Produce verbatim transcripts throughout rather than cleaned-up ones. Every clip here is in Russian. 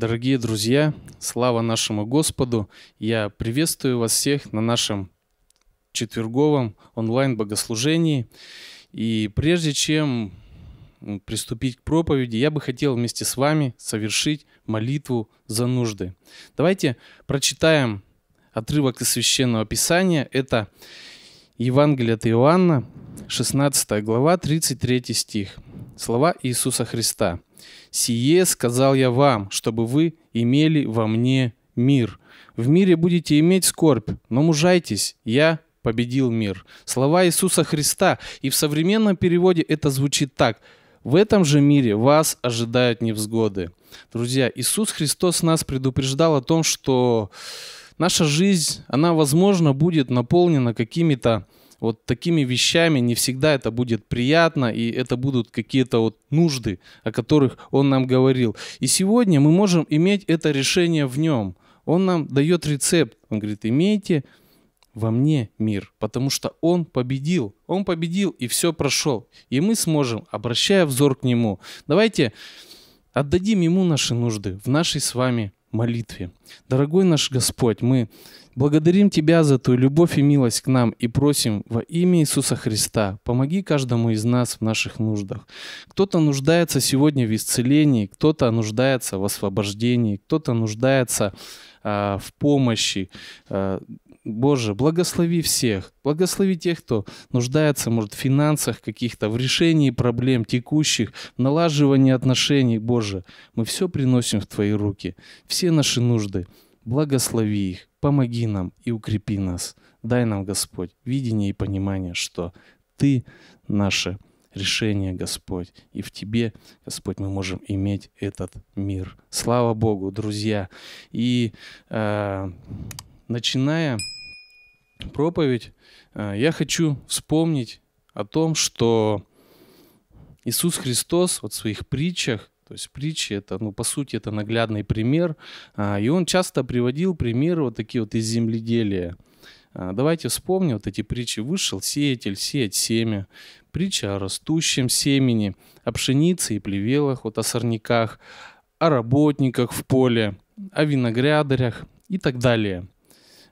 Дорогие друзья, слава нашему Господу! Я приветствую вас всех на нашем четверговом онлайн-богослужении. И прежде чем приступить к проповеди, я бы хотел вместе с вами совершить молитву за нужды. Давайте прочитаем отрывок из Священного Писания. Это Евангелие от Иоанна, шестнадцатая глава, тридцать третий стих. Слова Иисуса Христа. «Сие сказал я вам, чтобы вы имели во мне мир. В мире будете иметь скорбь, но мужайтесь, я победил мир». Слова Иисуса Христа. И в современном переводе это звучит так. «В этом же мире вас ожидают невзгоды». Друзья, Иисус Христос нас предупреждал о том, что наша жизнь, она, возможно, будет наполнена какими-то вот такими вещами, не всегда это будет приятно, и это будут какие-то вот нужды, о которых Он нам говорил. И сегодня мы можем иметь это решение в Нем. Он нам дает рецепт. Он говорит, имейте во мне мир, потому что Он победил. Он победил, и все прошел. И мы сможем, обращая взор к Нему. Давайте отдадим Ему наши нужды в нашей с вами молитве. Дорогой наш Господь, мы благодарим Тебя за Твою любовь и милость к нам и просим во имя Иисуса Христа, помоги каждому из нас в наших нуждах. Кто-то нуждается сегодня в исцелении, кто-то нуждается в освобождении, кто-то нуждается а, в помощи. А, Боже, благослови всех, благослови тех, кто нуждается, может, в финансах каких-то, в решении проблем текущих, в налаживании отношений. Боже, мы все приносим в Твои руки, все наши нужды. Благослови их, помоги нам и укрепи нас. Дай нам, Господь, видение и понимание, что Ты наше решение, Господь, и в Тебе, Господь, мы можем иметь этот мир. Слава Богу, друзья! И э, начиная проповедь, э, я хочу вспомнить о том, что Иисус Христос вот в своих притчах, то есть притчи, это, ну, по сути, это наглядный пример. И он часто приводил примеры вот такие вот из земледелия. Давайте вспомним вот эти притчи. Вышел сеятель, сеять семя. Притча о растущем семени, о пшенице и плевелах, вот о сорняках, о работниках в поле, о виноградарях и так далее.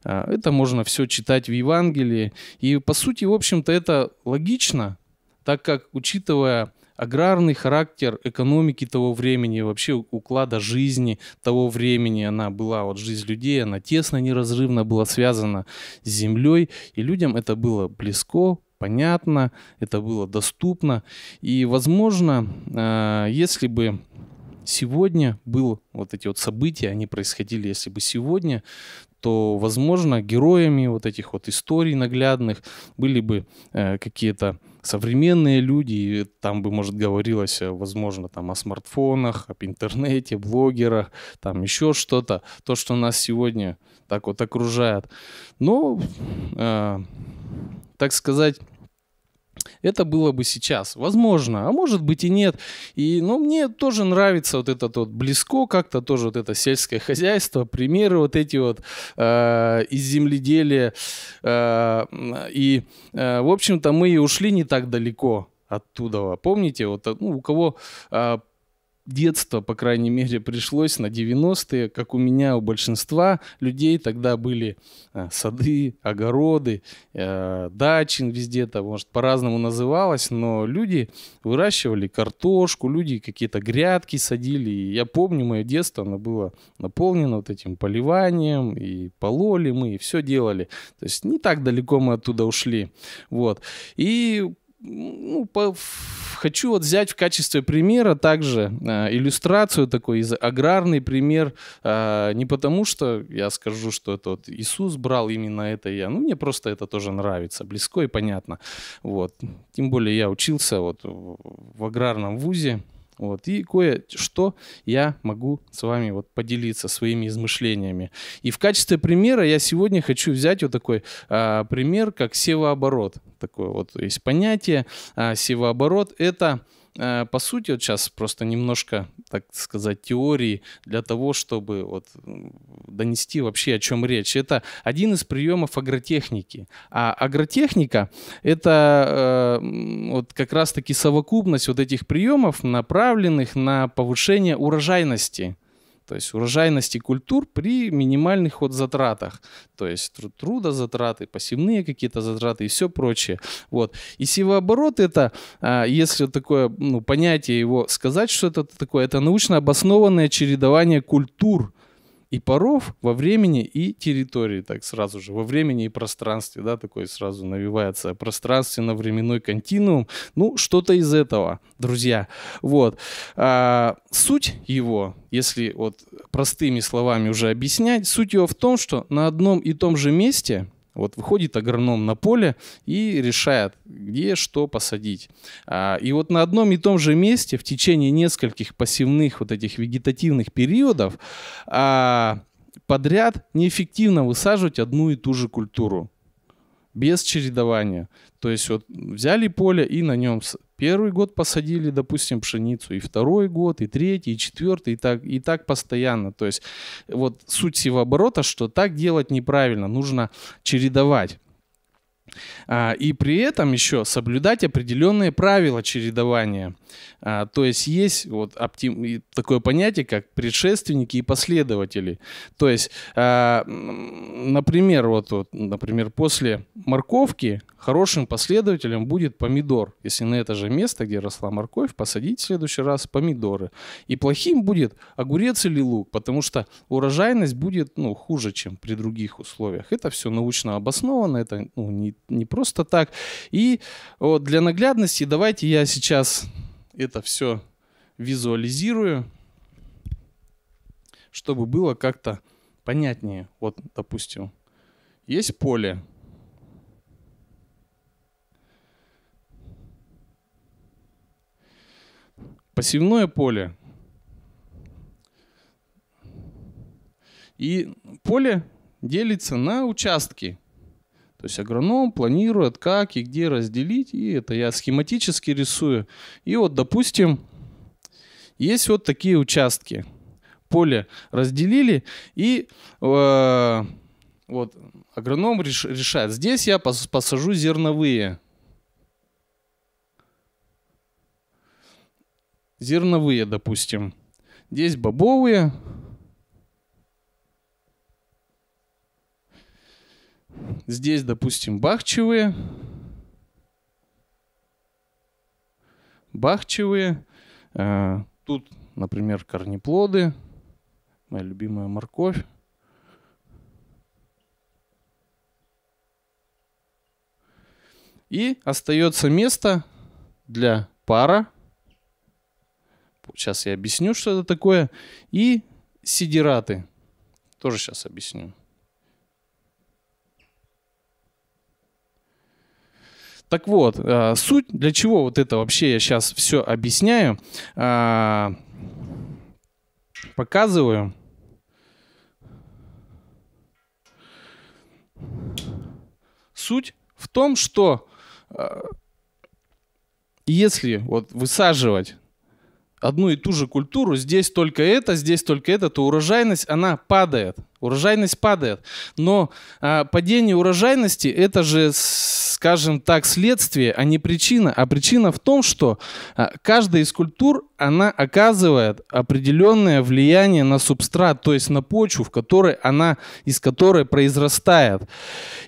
Это можно все читать в Евангелии. И, по сути, в общем-то, это логично, так как, учитывая аграрный характер экономики того времени, вообще уклада жизни того времени, она была, вот жизнь людей, она тесно, неразрывно была связана с землей, и людям это было близко, понятно, это было доступно. И, возможно, если бы сегодня было вот эти вот события, они происходили, если бы сегодня, то, возможно, героями вот этих вот историй наглядных были бы какие-то современные люди, и там бы, может, говорилось, возможно, там о смартфонах, об интернете, блогерах, там еще что-то, то, что нас сегодня так вот окружает. Но, э, так сказать, это было бы сейчас. Возможно, а может быть и нет. И, ну, мне тоже нравится вот это вот близко, как-то тоже вот это сельское хозяйство, примеры вот эти вот э, из земледелия. Э, и, э, в общем-то, мы и ушли не так далеко оттуда. Помните, вот, ну, у кого э, детство, по крайней мере, пришлось на девяностые, как у меня, у большинства людей тогда были сады, огороды, э, дачи везде, это, может, по-разному называлось, но люди выращивали картошку, люди какие-то грядки садили. И я помню, мое детство, оно было наполнено вот этим поливанием, и пололи мы, и все делали. То есть не так далеко мы оттуда ушли. Вот. И ну, по... хочу вот взять в качестве примера также э, иллюстрацию, такой аграрный пример, э, не потому что я скажу, что это вот Иисус брал именно это я, ну мне просто это тоже нравится, близко и понятно, вот, тем более я учился вот в аграрном вузе, вот, и кое-что я могу с вами вот поделиться своими измышлениями. И в качестве примера я сегодня хочу взять вот такой а, пример, как севооборот. Такое вот есть понятие. А, севооборот – это, а, по сути, вот сейчас просто немножко, так сказать, теории для того, чтобы вот донести вообще, о чем речь. Это один из приемов агротехники. А агротехника – это э, вот как раз-таки совокупность вот этих приемов, направленных на повышение урожайности. То есть урожайности культур при минимальных вот затратах. То есть трудозатраты, посевные какие-то затраты и все прочее. Вот. И севооборот — это, если такое, ну, понятие его сказать, что это такое, это научно обоснованное чередование культур и паров во времени и территории, так сразу же, во времени и пространстве, да, такой сразу навевается пространственно-временной континуум, ну, что-то из этого, друзья, вот. А суть его, если вот простыми словами уже объяснять, суть его в том, что на одном и том же месте вот выходит агроном на поле и решает, где что посадить. И вот на одном и том же месте в течение нескольких посевных вот этих вегетативных периодов подряд неэффективно высаживать одну и ту же культуру без чередования. То есть вот взяли поле и на нем первый год посадили, допустим, пшеницу, и второй год, и третий, и четвертый, и так, и так постоянно. То есть вот суть севооборота, что так делать неправильно, нужно чередовать. И при этом еще соблюдать определенные правила чередования. То есть есть вот оптим... такое понятие, как предшественники и последователи. То есть, например, вот, вот, например, после морковки хорошим последователем будет помидор. Если на это же место, где росла морковь, посадить в следующий раз помидоры. И плохим будет огурец или лук, потому что урожайность будет, ну, хуже, чем при других условиях. Это все научно обосновано, это, ну, не Не просто так. И вот для наглядности давайте я сейчас это все визуализирую, чтобы было как-то понятнее. Вот, допустим, есть поле. Посевное поле. И поле делится на участки. То есть агроном планирует, как и где разделить. И это я схематически рисую. И вот, допустим, есть вот такие участки. Поле разделили. И э, вот агроном реш, решает. Здесь я посажу зерновые. Зерновые, допустим. Здесь бобовые. Здесь, допустим, бахчевые, бахчевые, э, тут, например, корнеплоды, моя любимая морковь. И остается место для пара, сейчас я объясню, что это такое, и сидираты, тоже сейчас объясню. Так вот, суть, для чего вот это вообще я сейчас все объясняю, показываю. Суть в том, что если вот высаживать одну и ту же культуру, здесь только это, здесь только это, то урожайность, она падает. Урожайность падает. Но а, падение урожайности — это же, скажем так, следствие, а не причина. А причина в том, что а, каждая из культур, она оказывает определенное влияние на субстрат, то есть на почву, в которой она, из которой произрастает.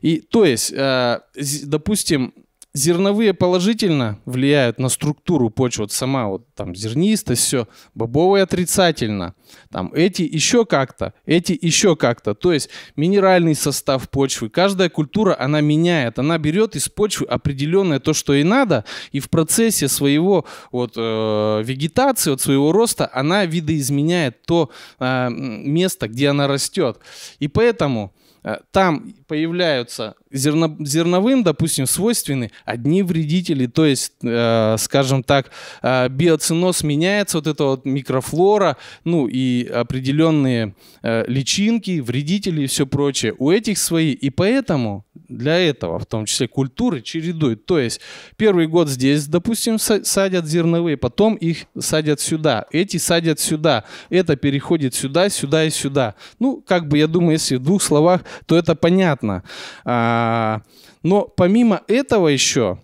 И, то есть, а, допустим, зерновые положительно влияют на структуру почвы, вот сама вот там зернистость, все, бобовые отрицательно, там эти еще как-то, эти еще как-то, то есть минеральный состав почвы, каждая культура она меняет, она берет из почвы определенное то, что ей надо, и в процессе своего вот э, вегетации, от своего роста она видоизменяет то э, место, где она растет, и поэтому там появляются зерно, зерновым, допустим, свойственны одни вредители, то есть, э, скажем так, э, биоценоз меняется, вот эта вот микрофлора, ну и определенные э, личинки, вредители и все прочее. У этих свои, и поэтому для этого, в том числе, культуры чередуют. То есть первый год здесь, допустим, садят зерновые, потом их садят сюда, эти садят сюда, это переходит сюда, сюда и сюда. Ну, как бы, я думаю, если в двух словах, то это понятно. А, но помимо этого еще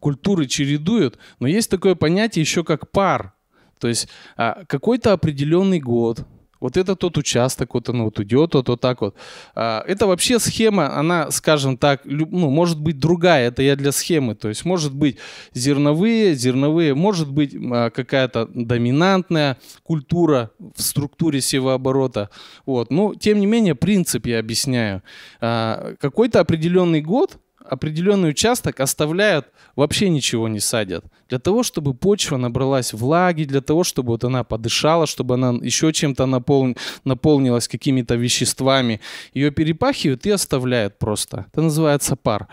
культуры чередуют, но есть такое понятие еще как пар. То есть какой-то определенный год, вот это тот участок, вот он вот идет, вот, вот так вот. Это вообще схема, она, скажем так, ну, может быть другая, это я для схемы. То есть может быть зерновые, зерновые, может быть какая-то доминантная культура в структуре севооборота. Вот. Но тем не менее принцип я объясняю. Какой-то определенный год, определенный участок оставляют, вообще ничего не садят. Для того, чтобы почва набралась влаги, для того, чтобы вот она подышала, чтобы она еще чем-то напол... наполнилась какими-то веществами. Ее перепахивают и оставляют просто. Это называется пар.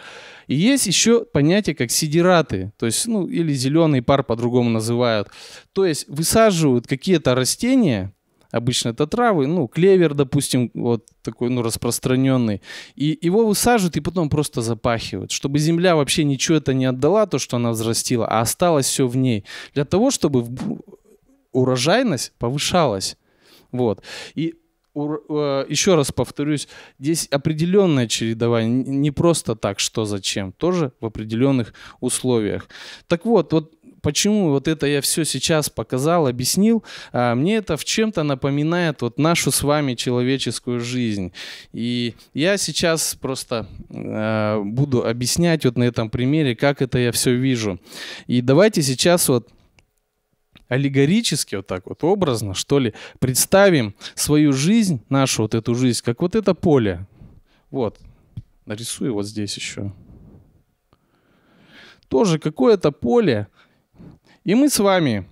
И есть еще понятие как сидираты, то есть, ну, или зеленый пар по-другому называют. То есть высаживают какие-то растения, обычно это травы, ну, клевер, допустим, вот такой, ну, распространенный. И его высаживают и потом просто запахивают, чтобы земля вообще ничего это не отдала, то, что она взрастила, а осталось все в ней. Для того, чтобы урожайность повышалась. Вот. И еще раз повторюсь, здесь определенное чередование, не просто так, что зачем, тоже в определенных условиях. Так вот, вот почему вот это я все сейчас показал, объяснил, мне это в чем-то напоминает вот нашу с вами человеческую жизнь. И я сейчас просто буду объяснять вот на этом примере, как это я все вижу. И давайте сейчас вот аллегорически, вот так вот, образно, что ли, представим свою жизнь, нашу вот эту жизнь, как вот это поле. Вот, нарисую вот здесь еще. Тоже какое-то поле. И мы с вами,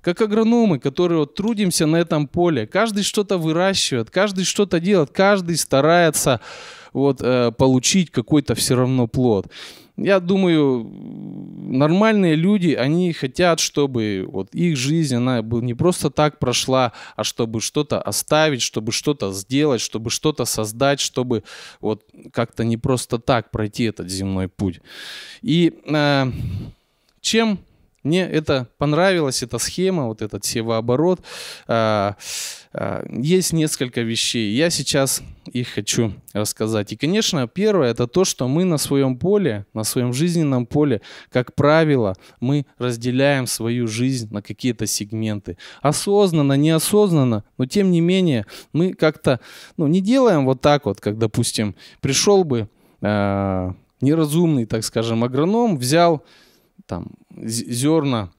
как агрономы, которые вот трудимся на этом поле, каждый что-то выращивает, каждый что-то делает, каждый старается вот, э, получить какой-то все равно плод. Я думаю, нормальные люди, они хотят, чтобы вот их жизнь, она не просто так прошла, а чтобы что-то оставить, чтобы что-то сделать, чтобы что-то создать, чтобы вот как-то не просто так пройти этот земной путь. И э, чем... Мне это понравилось, эта схема, вот этот севооборот. Есть несколько вещей, я сейчас их хочу рассказать. И, конечно, первое, это то, что мы на своем поле, на своем жизненном поле, как правило, мы разделяем свою жизнь на какие-то сегменты. Осознанно, неосознанно, но тем не менее мы как-то, ну, не делаем вот так вот, как, допустим, пришел бы э, неразумный, так скажем, агроном, взял... Там, зерна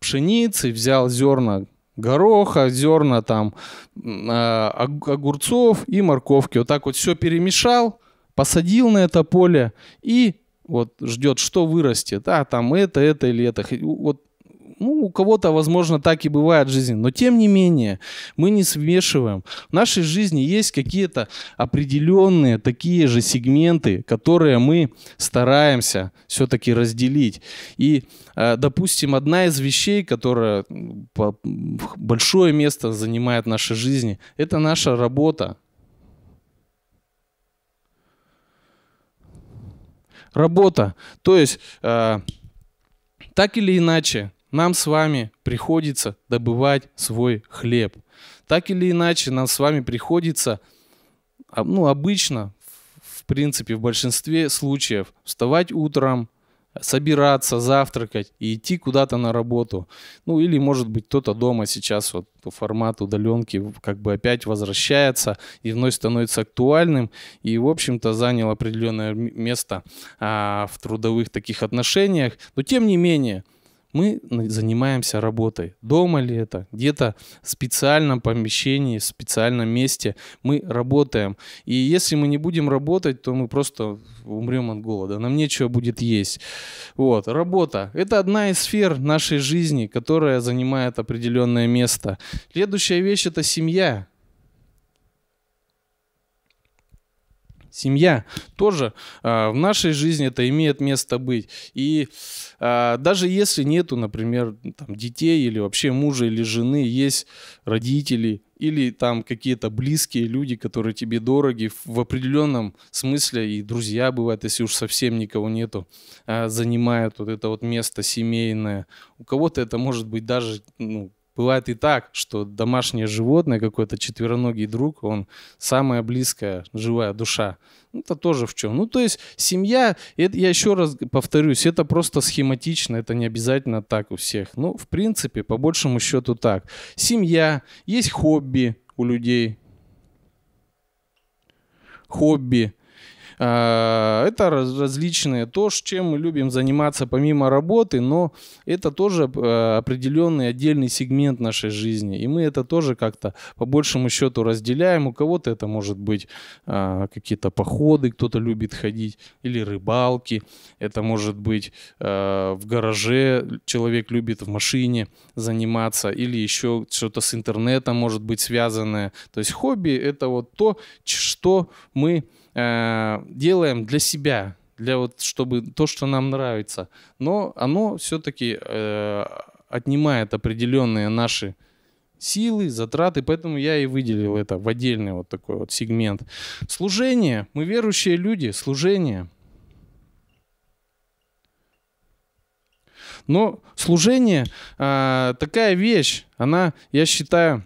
пшеницы, взял зерна гороха, зерна там, огурцов и морковки. Вот так вот все перемешал, посадил на это поле и вот ждет, что вырастет. А там это, это или это. Вот, ну, у кого-то, возможно, так и бывает в жизни. Но тем не менее мы не смешиваем. В нашей жизни есть какие-то определенные такие же сегменты, которые мы стараемся все-таки разделить. И, допустим, одна из вещей, которая большое место занимает в нашей жизни, это наша работа. Работа. То есть, так или иначе, нам с вами приходится добывать свой хлеб. Так или иначе, нам с вами приходится, ну, обычно, в принципе, в большинстве случаев, вставать утром, собираться, завтракать и идти куда-то на работу. Ну, или, может быть, кто-то дома сейчас вот по формату удаленки как бы опять возвращается и вновь становится актуальным. И, в общем-то, занял определенное место а, в трудовых таких отношениях. Но, тем не менее... Мы занимаемся работой. Дома ли это? Где-то в специальном помещении, в специальном месте мы работаем. И если мы не будем работать, то мы просто умрем от голода. Нам нечего будет есть. Вот. Работа. Это одна из сфер нашей жизни, которая занимает определенное место. Следующая вещь – это семья. Семья тоже а, в нашей жизни это имеет место быть. И а, даже если нету, например, там, детей или вообще мужа или жены, есть родители или там какие-то близкие люди, которые тебе дороги в определенном смысле, и друзья бывают, если уж совсем никого нету, а, занимают вот это вот место семейное. У кого-то это может быть даже, ну, Бывает и так, что домашнее животное, какой-то четвероногий друг, он самая близкая живая душа. Это тоже в чем? Ну, то есть семья, это, я еще раз повторюсь, это просто схематично, это не обязательно так у всех. Ну, в принципе, по большему счету так. Семья, есть хобби у людей. Хобби. Это различные, то, чем мы любим заниматься помимо работы, но это тоже определенный отдельный сегмент нашей жизни. И мы это тоже как-то по большему счету разделяем. У кого-то это может быть какие-то походы, кто-то любит ходить, или рыбалки. Это может быть в гараже, человек любит в машине заниматься, или еще что-то с интернетом может быть связанное. То есть хобби — это вот то, что мы делаем для себя, для вот, чтобы то, что нам нравится, но оно все-таки э, отнимает определенные наши силы, затраты, поэтому я и выделил это в отдельный вот такой вот сегмент. Служение. Мы верующие люди, служение. Но служение, э, такая вещь, она, я считаю,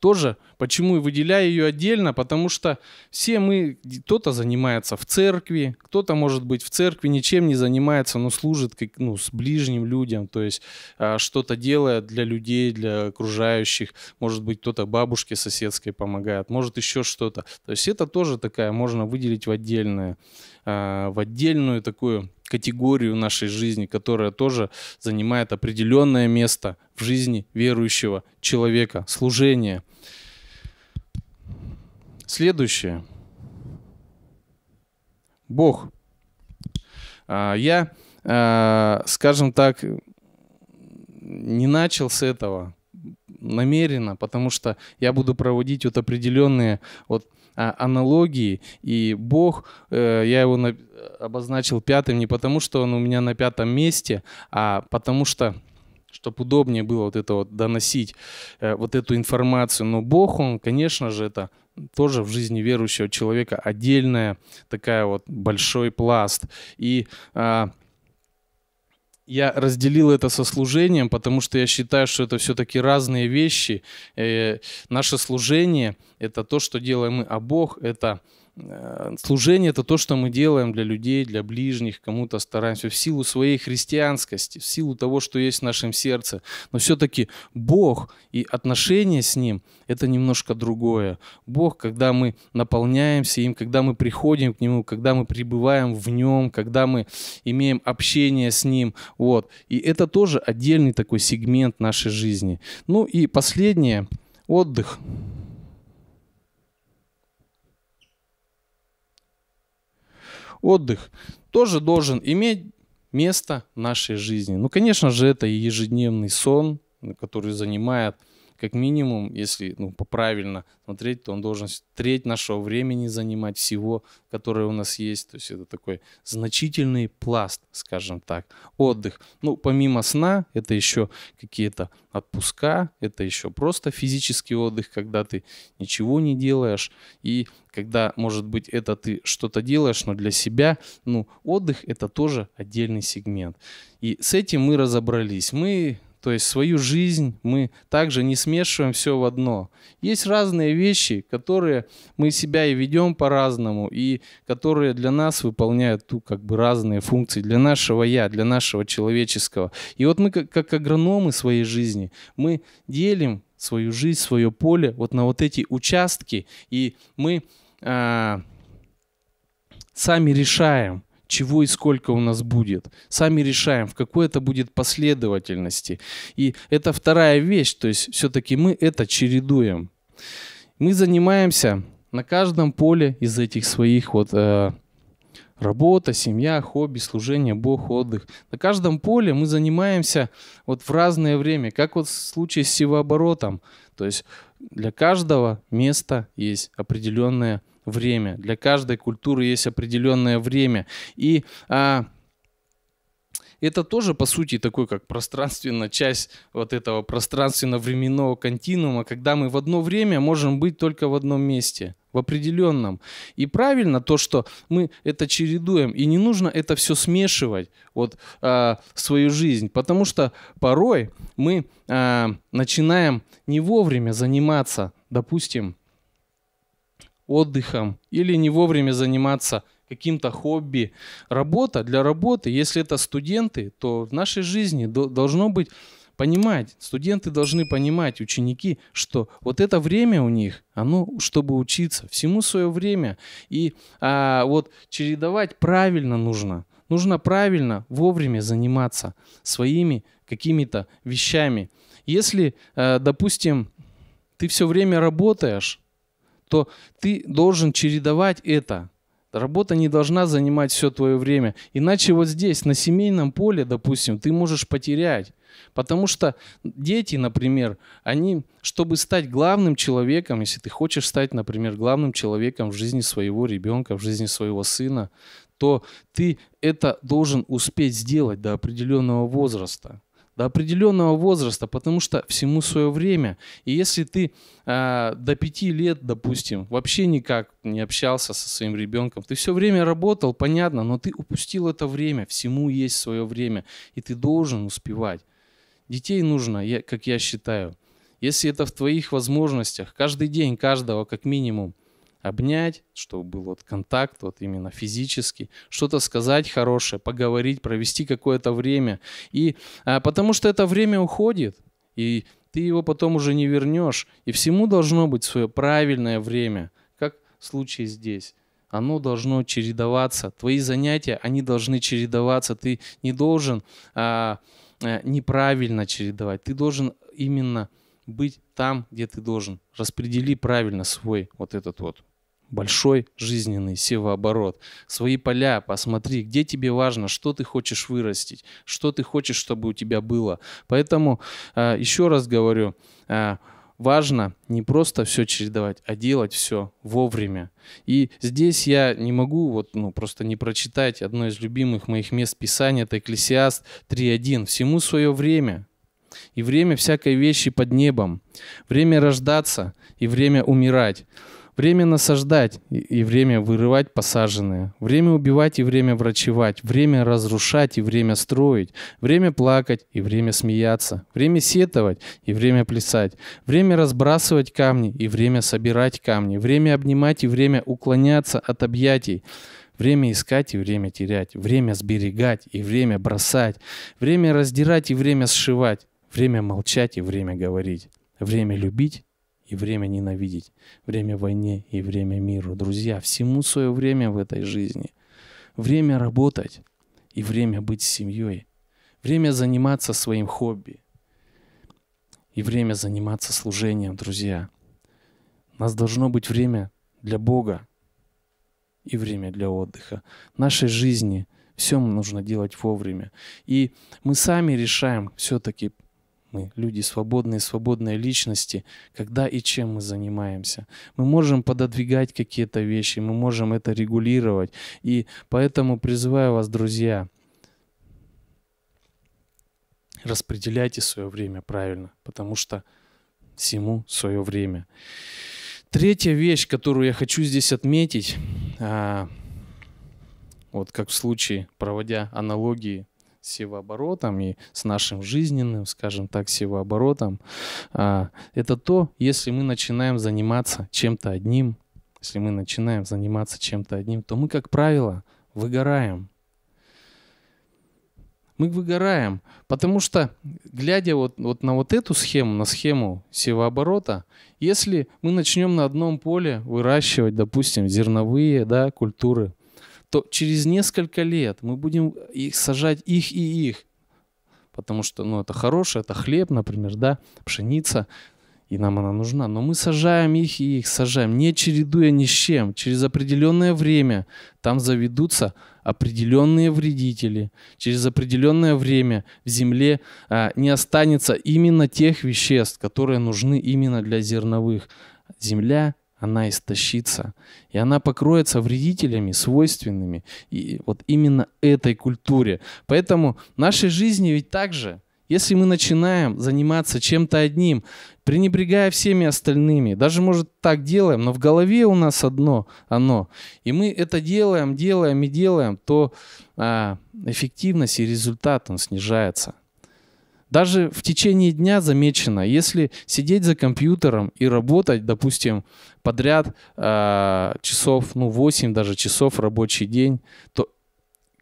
тоже, почему и выделяю ее отдельно, потому что все мы, кто-то занимается в церкви, кто-то, может быть, в церкви ничем не занимается, но служит как, ну, с ближним людям, то есть а, что-то делает для людей, для окружающих, может быть, кто-то бабушке соседской помогает, может, еще что-то. То есть это тоже такая, можно выделить в отдельное, а, в отдельную такую категорию нашей жизни, которая тоже занимает определенное место в жизни верующего человека. Служение. Следующее. Бог. Я, скажем так, не начал с этого намеренно, потому что я буду проводить вот определенные вот аналогии, и Бог, я его обозначил пятым не потому, что он у меня на пятом месте, а потому что, чтобы удобнее было вот это вот доносить, вот эту информацию. Но Бог, он, конечно же, это тоже в жизни верующего человека отдельная такая вот большой пласт. И я разделил это со служением, потому что я считаю, что это все-таки разные вещи. Э, наше служение — это то, что делаем мы, а Бог — это э, служение, это то, что мы делаем для людей, для ближних, кому-то стараемся, в силу своей христианскости, в силу того, что есть в нашем сердце. Но все-таки Бог и отношения с Ним — это немножко другое. Бог, когда мы наполняемся им, когда мы приходим к Нему, когда мы пребываем в Нем, когда мы имеем общение с Ним. Вот. И это тоже отдельный такой сегмент нашей жизни. Ну и последнее – отдых. Отдых тоже должен иметь место в нашей жизни. Ну, конечно же, это и ежедневный сон, который занимает, как минимум, если ну, по-правильно смотреть, то он должен треть нашего времени занимать всего, которое у нас есть. То есть это такой значительный пласт, скажем так, отдых. Ну, помимо сна, это еще какие-то отпуска, это еще просто физический отдых, когда ты ничего не делаешь. И когда, может быть, это ты что-то делаешь, но для себя, ну, отдых – это тоже отдельный сегмент. И с этим мы разобрались. Мы... То есть свою жизнь мы также не смешиваем все в одно. Есть разные вещи, которые мы себя и ведем по-разному, и которые для нас выполняют ту, как бы, разные функции, для нашего «я», для нашего человеческого. И вот мы, как, как агрономы своей жизни, мы делим свою жизнь, свое поле вот на вот эти участки, и мы а, сами решаем, чего и сколько у нас будет. Сами решаем, в какой это будет последовательности. И это вторая вещь, то есть все-таки мы это чередуем. Мы занимаемся на каждом поле из этих своих вот, э, работа, семья, хобби, служение, Бог, отдых. На каждом поле мы занимаемся вот в разное время, как вот в случае с севооборотом. То есть для каждого места есть определенное время. Для каждой культуры есть определенное время. И а, это тоже, по сути, такой как пространственная часть вот этого пространственно-временного континуума, когда мы в одно время можем быть только в одном месте. в определенном. И правильно то, что мы это чередуем, и не нужно это все смешивать вот, а, в свою жизнь, потому что порой мы а, начинаем не вовремя заниматься, допустим, отдыхом или не вовремя заниматься каким-то хобби. Работа для работы, если это студенты, то в нашей жизни должно быть понимать, студенты должны понимать, ученики, что вот это время у них, оно, чтобы учиться, всему свое время. И а, вот чередовать правильно нужно. Нужно правильно вовремя заниматься своими какими-то вещами. Если, а, допустим, ты все время работаешь, то ты должен чередовать это. Работа не должна занимать все твое время. Иначе вот здесь, на семейном поле, допустим, ты можешь потерять. Потому что дети, например, они, чтобы стать главным человеком, если ты хочешь стать, например, главным человеком в жизни своего ребенка, в жизни своего сына, то ты это должен успеть сделать до определенного возраста. До определенного возраста, потому что всему свое время. И если ты э, до пяти лет, допустим, вообще никак не общался со своим ребенком, ты все время работал, понятно, но ты упустил это время, всему есть свое время, и ты должен успевать. Детей нужно, я, как я считаю, если это в твоих возможностях, каждый день каждого как минимум обнять, чтобы был вот контакт, вот именно физически, что-то сказать хорошее, поговорить, провести какое-то время. И, а, потому что это время уходит, и ты его потом уже не вернешь. И всему должно быть свое правильное время, как в случае здесь. Оно должно чередоваться. Твои занятия, они должны чередоваться. Ты не должен а, а, неправильно чередовать. Ты должен именно быть там, где ты должен. Распредели правильно свой вот этот вот большой жизненный севооборот, свои поля, посмотри, где тебе важно, что ты хочешь вырастить, что ты хочешь, чтобы у тебя было. Поэтому еще раз говорю, важно не просто все чередовать, а делать все вовремя. И здесь я не могу вот, ну, просто не прочитать одно из любимых моих мест Писания, это Екклесиаст три один. «Всему свое время, и время всякой вещи под небом, время рождаться и время умирать». Время насаждать и время вырывать посаженное, время убивать и время врачевать, время разрушать и время строить, время плакать и время смеяться, время сетовать и время плясать, время разбрасывать камни и время собирать камни, время обнимать и время уклоняться от объятий, время искать и время терять, время сберегать и время бросать, время раздирать и время сшивать, время молчать и время говорить, время любить и время ненавидеть, время войне и время миру. Друзья, всему свое время в этой жизни. Время работать и время быть с семьей. Время заниматься своим хобби. И время заниматься служением, друзья. У нас должно быть время для Бога и время для отдыха. В нашей жизни все нужно делать вовремя. И мы сами решаем все-таки, мы люди свободные, свободные личности, когда и чем мы занимаемся. Мы можем пододвигать какие-то вещи, мы можем это регулировать. И поэтому призываю вас, друзья, распределяйте свое время правильно, потому что всему свое время. Третья вещь, которую я хочу здесь отметить, вот как в случае, проводя аналогии, с севооборотом и с нашим жизненным, скажем так, севооборотом, это то, если мы начинаем заниматься чем-то одним, если мы начинаем заниматься чем-то одним, то мы, как правило, выгораем. Мы выгораем, потому что, глядя вот, вот на вот эту схему, на схему севооборота, если мы начнем на одном поле выращивать, допустим, зерновые, да, культуры, то через несколько лет мы будем их сажать их и их. Потому что ну, это хорошее, это хлеб, например, да, пшеница, и нам она нужна. Но мы сажаем их и их, сажаем, не чередуя ни с чем. Через определенное время там заведутся определенные вредители. Через определенное время в земле а, не останется именно тех веществ, которые нужны именно для зерновых. Земля она истощится, и она покроется вредителями, свойственными и вот именно этой культуре. Поэтому в нашей жизни ведь так же, Если мы начинаем заниматься чем-то одним, пренебрегая всеми остальными, даже, может, так делаем, но в голове у нас одно, оно, и мы это делаем, делаем и делаем, то а, эффективность и результат он снижается. Даже в течение дня замечено, если сидеть за компьютером и работать, допустим, подряд э, часов, ну, восемь даже часов рабочий день, то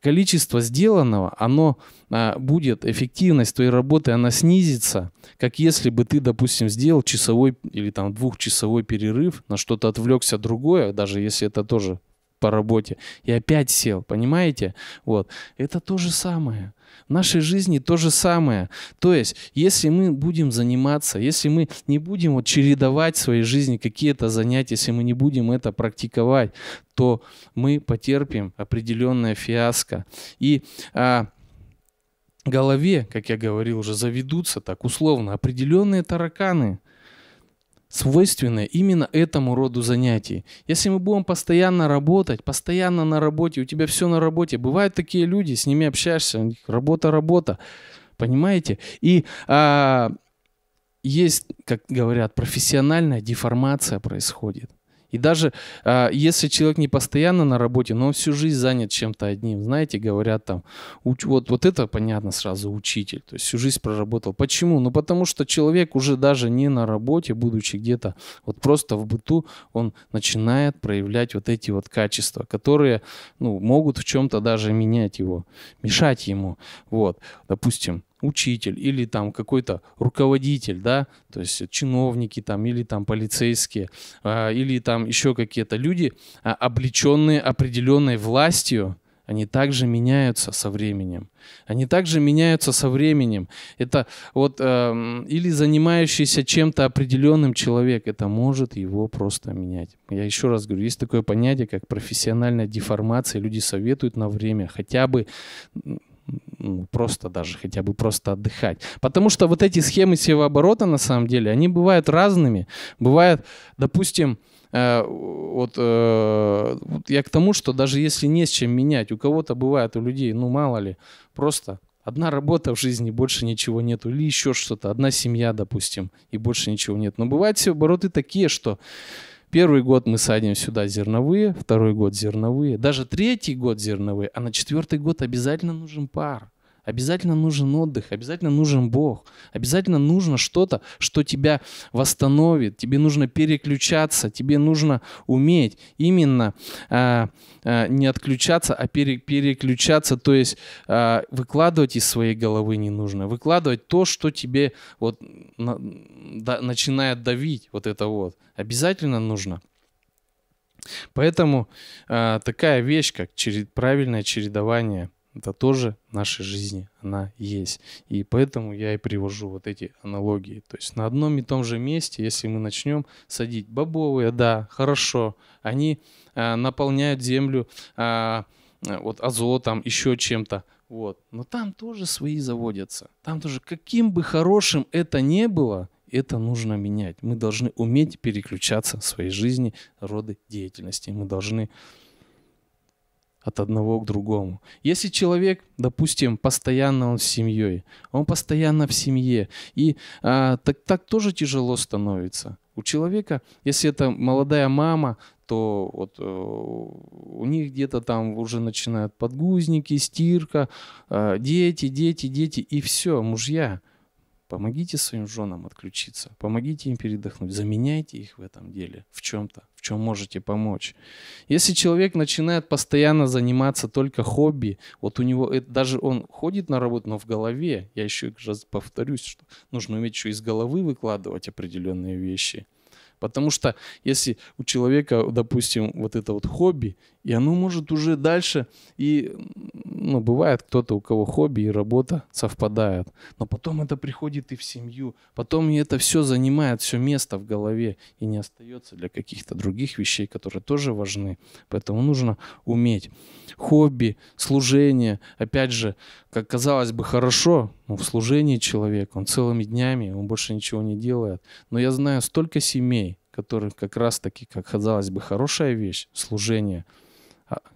количество сделанного, оно э, будет, эффективность твоей работы, она снизится, как если бы ты, допустим, сделал часовой или там двухчасовой перерыв, на что-то отвлекся другое, даже если это тоже по работе, и опять сел, понимаете? Вот. Это то же самое. В нашей жизни то же самое. То есть, если мы будем заниматься, если мы не будем вот чередовать в своей жизни какие-то занятия, если мы не будем это практиковать, то мы потерпим определенное фиаско. И а, в голове, как я говорил, уже заведутся так условно определенные тараканы, свойственное именно этому роду занятий. Если мы будем постоянно работать, постоянно на работе, у тебя все на работе. Бывают такие люди, с ними общаешься, у них работа, работа. Понимаете? И а, есть, как говорят, профессиональная деформация происходит. И даже а, если человек не постоянно на работе, но он всю жизнь занят чем-то одним, знаете, говорят там, уч, вот, вот это понятно сразу, учитель, то есть всю жизнь проработал. Почему? Ну потому что человек уже даже не на работе, будучи где-то, вот просто в быту, он начинает проявлять вот эти вот качества, которые, ну, могут в чем-то даже менять его, мешать ему, вот, допустим, учитель или там какой-то руководитель, да, то есть чиновники там или там полицейские, а, или там еще какие-то люди, а, облеченные определенной властью, они также меняются со временем. Они также меняются со временем. Это вот э, или занимающийся чем-то определенным человек, это может его просто менять. Я еще раз говорю, есть такое понятие, как профессиональная деформация. Люди советуют на время хотя бы просто даже, хотя бы просто отдыхать. Потому что вот эти схемы севооборота, на самом деле, они бывают разными. Бывает, допустим, э, вот, э, вот я к тому, что даже если не с чем менять, у кого-то бывает, у людей, ну мало ли, просто одна работа в жизни, больше ничего нету, или еще что-то, одна семья, допустим, и больше ничего нет. Но бывают севообороты такие, что первый год мы садим сюда зерновые, второй год зерновые, даже третий год зерновые, а на четвертый год обязательно нужен пар, обязательно нужен отдых, обязательно нужен Бог, обязательно нужно что-то, что тебя восстановит, тебе нужно переключаться, тебе нужно уметь именно а, а, не отключаться, а пере, переключаться, то есть а, выкладывать из своей головы не нужно, выкладывать то, что тебе вот, на, да, начинает давить, вот это вот, обязательно нужно. Поэтому а, такая вещь, как черед, правильное чередование, это тоже в нашей жизни она есть. И поэтому я и привожу вот эти аналогии. То есть на одном и том же месте, если мы начнем садить бобовые, да, хорошо, они а, наполняют землю а, вот, азотом, еще чем-то. Вот. Но там тоже свои заводятся. Там тоже, каким бы хорошим это ни было, это нужно менять. Мы должны уметь переключаться в своей жизни, роды деятельности. Мы должны от одного к другому. Если человек, допустим, постоянно он с семьей, он постоянно в семье, и а, так, так тоже тяжело становится. У человека, если это молодая мама, то вот, у них где-то там уже начинают подгузники, стирка, а, дети, дети, дети, и все, мужья. Помогите своим женам отключиться, помогите им передохнуть, заменяйте их в этом деле, в чем-то, в чем можете помочь. Если человек начинает постоянно заниматься только хобби, вот у него, это, даже он ходит на работу, но в голове, я еще раз повторюсь, что нужно уметь еще из головы выкладывать определенные вещи. Потому что если у человека, допустим, вот это вот хобби, и оно может уже дальше, и, ну, бывает кто-то, у кого хобби и работа совпадают, но потом это приходит и в семью, потом и это все занимает все место в голове и не остается для каких-то других вещей, которые тоже важны. Поэтому нужно уметь. Хобби, служение, опять же, как казалось бы, хорошо, но в служении человек, он целыми днями, он больше ничего не делает. Но я знаю столько семей, которых как раз-таки, как казалось бы, хорошая вещь, служение,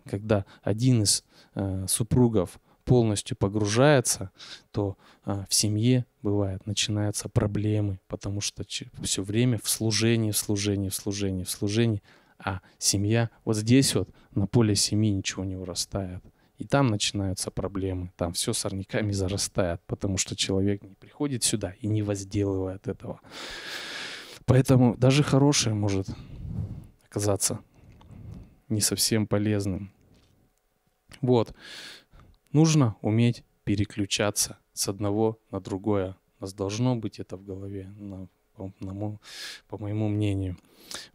когда один из э, супругов полностью погружается, то а, в семье, бывает, начинаются проблемы, потому что все время в служении, в служении, в служении, в служении, а семья вот здесь вот на поле семьи ничего не вырастает. И там начинаются проблемы, там все сорняками зарастает, потому что человек не приходит сюда и не возделывает этого. Поэтому даже хорошее может оказаться не совсем полезным. Вот. Нужно уметь переключаться с одного на другое. У нас должно быть это в голове, на, по, на, по моему мнению.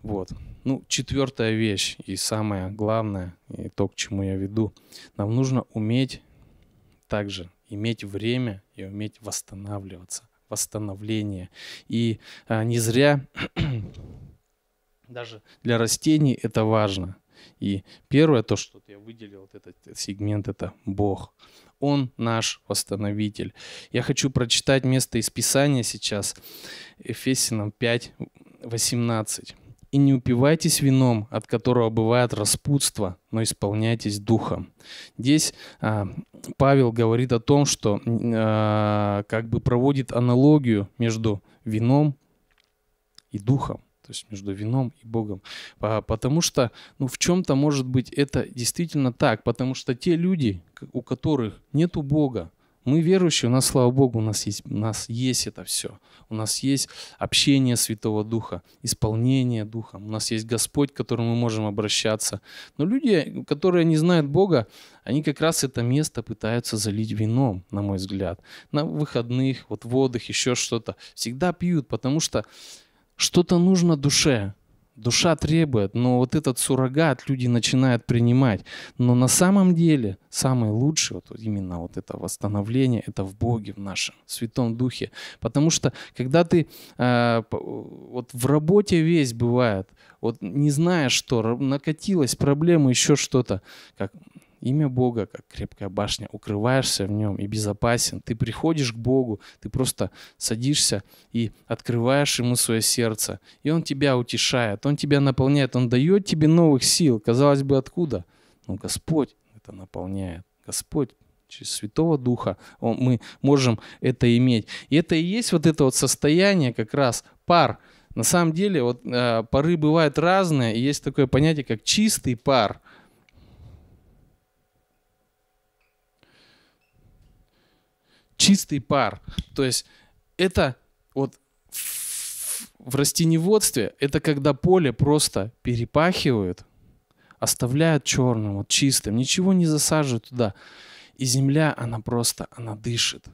Вот. Ну, четвертая вещь и самое главное, и то, к чему я веду. Нам нужно уметь также иметь время и уметь восстанавливаться. Восстановление. И а, не зря даже для растений это важно. И первое, то, что я выделил, вот этот сегмент, это Бог. Он наш восстановитель. Я хочу прочитать место из Писания сейчас, Ефесянам пять, восемнадцать. «И не упивайтесь вином, от которого бывает распутство, но исполняйтесь духом». Здесь а, Павел говорит о том, что а, как бы проводит аналогию между вином и духом. То есть между вином и Богом. Потому что, ну, в чем-то, может быть, это действительно так. Потому что те люди, у которых нету Бога, мы верующие, у нас, слава Богу, у нас есть, у нас есть это все. У нас есть общение Святого Духа, исполнение Духа. У нас есть Господь, к которому мы можем обращаться. Но люди, которые не знают Бога, они как раз это место пытаются залить вином, на мой взгляд. На выходных, вот в отдых, еще что-то. Всегда пьют, потому что что-то нужно душе, душа требует, но вот этот суррогат люди начинают принимать. Но на самом деле самое лучшее, вот именно вот это восстановление, это в Боге, в нашем Святом Духе. Потому что когда ты э, вот в работе весь бывает, вот не знаешь что, накатилась проблема, еще что-то, как... Имя Бога, как крепкая башня, укрываешься в нем и безопасен. Ты приходишь к Богу, ты просто садишься и открываешь Ему свое сердце. И Он тебя утешает, Он тебя наполняет, Он дает тебе новых сил. Казалось бы, откуда? Но Господь это наполняет. Господь через Святого Духа он, мы можем это иметь. И это и есть вот это вот состояние как раз пар. На самом деле вот, э, пары бывают разные. И есть такое понятие, как чистый пар. Чистый пар, то есть это вот в растениеводстве, это когда поле просто перепахивают, оставляют черным, вот чистым, ничего не засаживают туда. И земля, она просто, она дышит.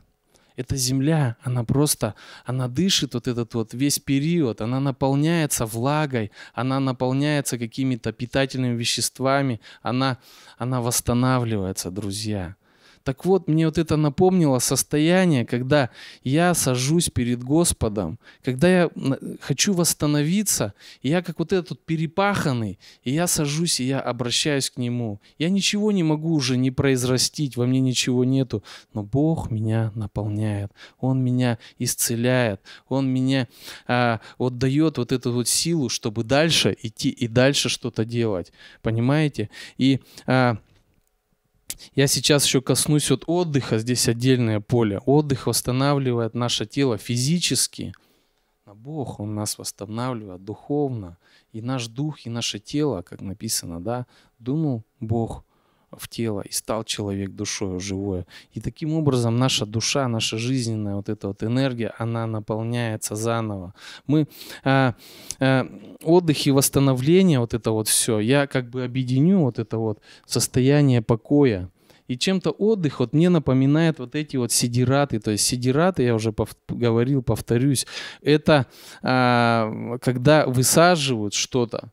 Эта земля, она просто, она дышит вот этот вот весь период, она наполняется влагой, она наполняется какими-то питательными веществами, она, она восстанавливается, друзья. Так вот, мне вот это напомнило состояние, когда я сажусь перед Господом, когда я хочу восстановиться, и я как вот этот перепаханный, и я сажусь, и я обращаюсь к Нему. Я ничего не могу уже не произрастить, во мне ничего нету, но Бог меня наполняет, Он меня исцеляет, Он меня а, вот дает вот эту вот силу, чтобы дальше идти и дальше что-то делать, понимаете? И... А, Я сейчас еще коснусь от отдыха, здесь отдельное поле. Отдых восстанавливает наше тело физически, но Бог, Он нас восстанавливает духовно. И наш дух, и наше тело, как написано, да, думал Бог в тело и стал человек душою живое. И таким образом наша душа, наша жизненная вот эта вот энергия, она наполняется заново. Мы а, а, отдых и восстановление, вот это вот все, я как бы объединю вот это вот состояние покоя. И чем-то отдых вот мне напоминает вот эти вот сидираты. То есть сидираты, я уже пов- говорил, повторюсь, это а, когда высаживают что-то,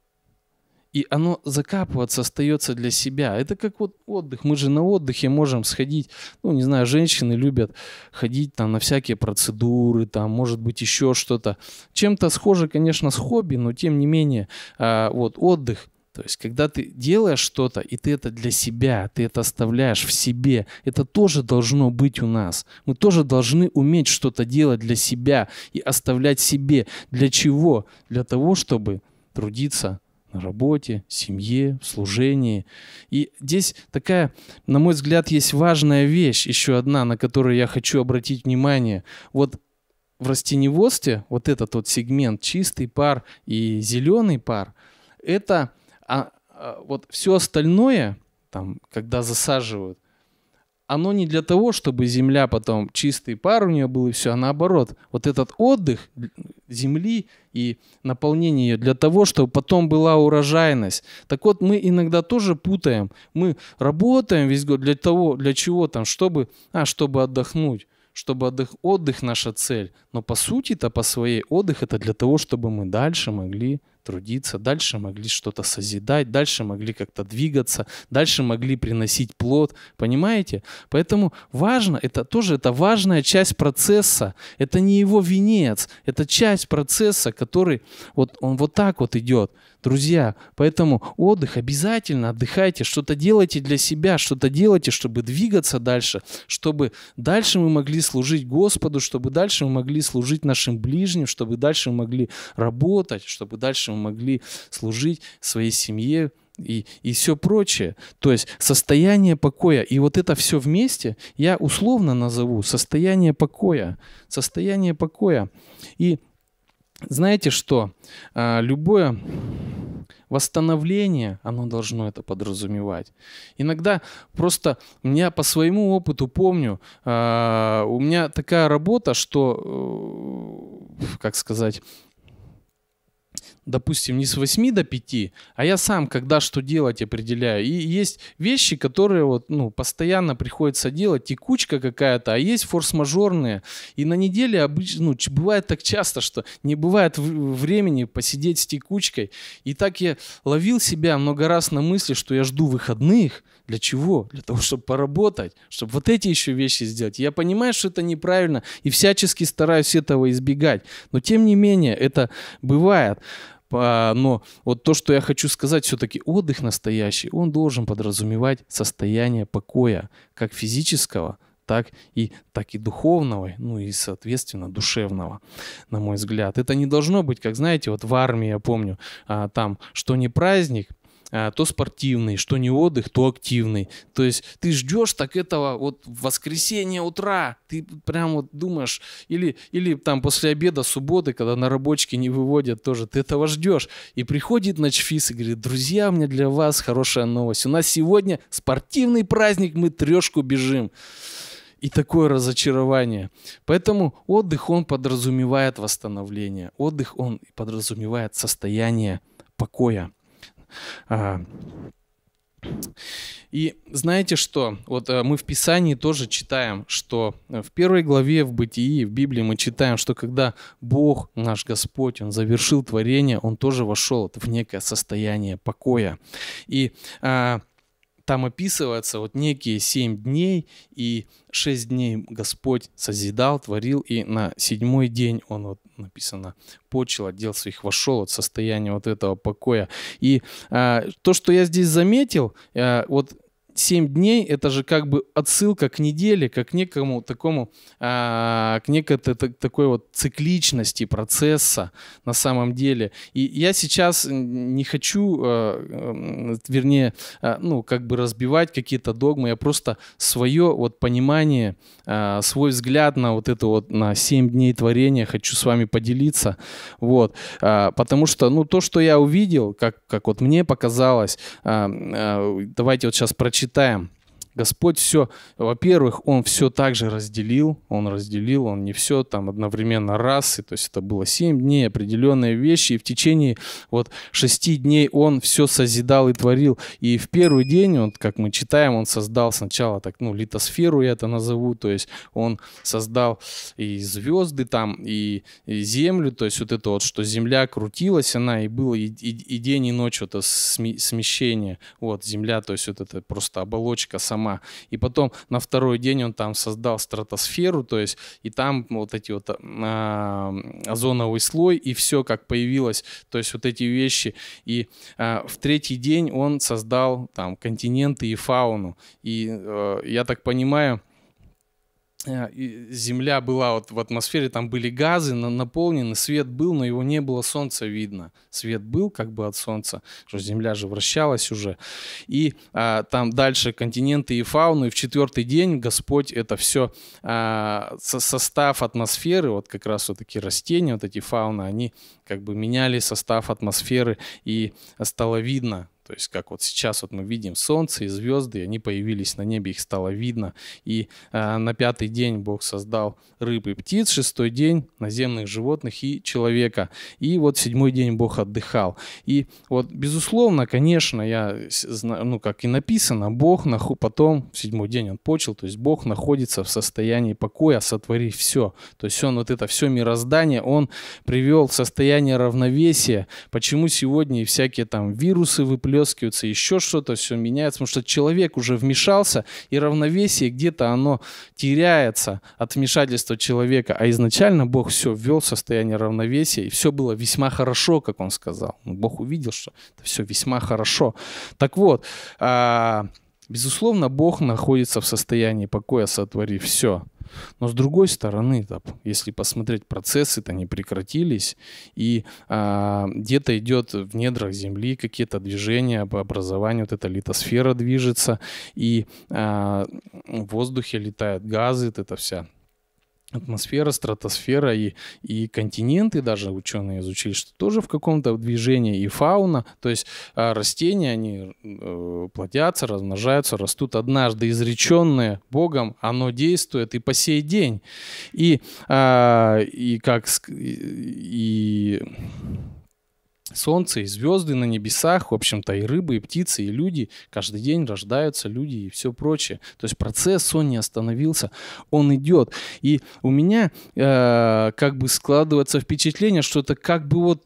и оно закапываться остается для себя. Это как вот отдых. Мы же на отдыхе можем сходить. Ну, не знаю, женщины любят ходить там на всякие процедуры, там, может быть, еще что-то. Чем-то схоже, конечно, с хобби, но тем не менее, вот отдых. То есть, когда ты делаешь что-то, и ты это для себя, ты это оставляешь в себе, это тоже должно быть у нас. Мы тоже должны уметь что-то делать для себя и оставлять себе. Для чего? Для того, чтобы трудиться на работе, в семье, в служении. И здесь такая, на мой взгляд, есть важная вещь, еще одна, на которую я хочу обратить внимание. Вот в растениеводстве вот этот вот сегмент, чистый пар и зеленый пар, это а, а, вот все остальное, там, когда засаживают, оно не для того, чтобы земля потом чистый пар у нее был и все, а наоборот. Вот этот отдых земли и наполнение ее для того, чтобы потом была урожайность. Так вот, мы иногда тоже путаем. Мы работаем весь год для того, для чего там, чтобы, а, чтобы отдохнуть. Чтобы отдых, отдых наша цель. Но по сути-то, по своей отдых, это для того, чтобы мы дальше могли трудиться, дальше могли что-то созидать, дальше могли как-то двигаться, дальше могли приносить плод, понимаете? Поэтому важно, это тоже это важная часть процесса, это не его венец, это часть процесса, который вот он вот так вот идет, друзья. Поэтому отдых, обязательно отдыхайте, что-то делайте для себя, что-то делайте, чтобы двигаться дальше, чтобы дальше мы могли служить Господу, чтобы дальше мы могли служить нашим ближним, чтобы дальше мы могли работать, чтобы дальше мы могли служить своей семье и, и все прочее. То есть состояние покоя. И вот это все вместе я условно назову состояние покоя. Состояние покоя. И знаете что? Любое восстановление, оно должно это подразумевать. Иногда просто я по своему опыту помню, у меня такая работа, что, как сказать... Допустим, не с восьми до пяти, а я сам, когда что делать, определяю. И есть вещи, которые вот, ну, постоянно приходится делать, текучка какая-то, а есть форс-мажорные. И на неделе обычно, ну, бывает так часто, что не бывает времени посидеть с текучкой. И так я ловил себя много раз на мысли, что я жду выходных. Для чего? Для того, чтобы поработать, чтобы вот эти еще вещи сделать. Я понимаю, что это неправильно, и всячески стараюсь этого избегать. Но тем не менее, это бывает. Но вот то, что я хочу сказать, все-таки отдых настоящий, он должен подразумевать состояние покоя, как физического, так и, так и духовного, ну и, соответственно, душевного, на мой взгляд. Это не должно быть, как, знаете, вот в армии, я помню, там, что не праздник, то спортивный, что не отдых, то активный. То есть ты ждешь так этого вот в воскресенье утра, ты прям вот думаешь, или, или там после обеда субботы, когда на рабочке не выводят тоже, ты этого ждешь. И приходит начфиз и говорит: друзья, у меня для вас хорошая новость, у нас сегодня спортивный праздник, мы трешку бежим. И такое разочарование. Поэтому отдых, он подразумевает восстановление, отдых, он подразумевает состояние покоя. Ага. И знаете что? Вот мы в Писании тоже читаем, что в первой главе в Бытии, в Библии мы читаем, что когда Бог, наш Господь, Он завершил творение, Он тоже вошел в некое состояние покоя. И а, там описывается вот некие семь дней, и шесть дней Господь созидал, творил, и на седьмой день Он, вот написано, почил, отдел своих вошел, вот состояние вот этого покоя. И а, то, что я здесь заметил, а, вот семь дней, это же как бы отсылка к неделе, как к некому такому, а, к некой такой вот цикличности процесса на самом деле. И я сейчас не хочу, а, вернее, а, ну, как бы разбивать какие-то догмы, я просто свое вот понимание, а, свой взгляд на вот это вот, на семь дней творения хочу с вами поделиться. Вот. А, потому что, ну, то, что я увидел, как, как вот мне показалось, а, а, давайте вот сейчас прочитаем. Читаем. Господь все, во-первых, Он все так же разделил, Он разделил, Он не все там одновременно раз, и, то есть это было семь дней, определенные вещи, и в течение вот шести дней Он все созидал и творил, и в первый день, вот, как мы читаем, Он создал сначала так, ну, литосферу я это назову, то есть Он создал и звезды там, и, и землю, то есть вот это вот, что земля крутилась, она и было и, и, и день, и ночь, вот это смещение, вот земля, то есть вот это просто оболочка сама. И потом на второй день Он там создал стратосферу, то есть и там вот эти вот а, озоновый слой, и все как появилось, то есть вот эти вещи. И а, в третий день Он создал там континенты и фауну. И а, я так понимаю, земля была вот в атмосфере, там были газы наполнены, свет был, но его не было, солнца видно. Свет был как бы от солнца, что земля же вращалась уже. И а, там дальше континенты и фауну, и в четвертый день Господь это все, а, состав атмосферы, вот как раз вот такие растения, вот эти фауны, они как бы меняли состав атмосферы, и стало видно. То есть, как вот сейчас вот мы видим солнце и звезды, они появились на небе, их стало видно. И э, на пятый день Бог создал рыб и птиц, шестой день наземных животных и человека. И вот седьмой день Бог отдыхал. И вот, безусловно, конечно, я знаю, ну, как и написано, Бог наху... потом в седьмой день он почил, то есть Бог находится в состоянии покоя, сотворив все. То есть он вот это все мироздание, он привел в состояние равновесия. Почему сегодня и всякие там вирусы выплевывают, еще что-то, все меняется, потому что человек уже вмешался, и равновесие где-то оно теряется от вмешательства человека, а изначально Бог все ввел в состояние равновесия, и все было весьма хорошо, как он сказал. Бог увидел, что это все весьма хорошо. Так вот, безусловно, Бог находится в состоянии покоя, сотворив все. Но с другой стороны, если посмотреть, процессы-то не прекратились, и а, где-то идет в недрах Земли какие-то движения по образованию, вот эта литосфера движется, и а, в воздухе летают газы, вот эта вся атмосфера, стратосфера, и, и континенты даже ученые изучили, что тоже в каком-то движении, и фауна, то есть а, растения, они э, плодятся, размножаются, растут. Однажды изреченное Богом, оно действует и по сей день. И, а, и как... И, солнце и звезды на небесах, в общем-то, и рыбы, и птицы, и люди. Каждый день рождаются люди и все прочее. То есть процесс, он не остановился, он идет. И у меня э, как бы складывается впечатление, что это как бы вот,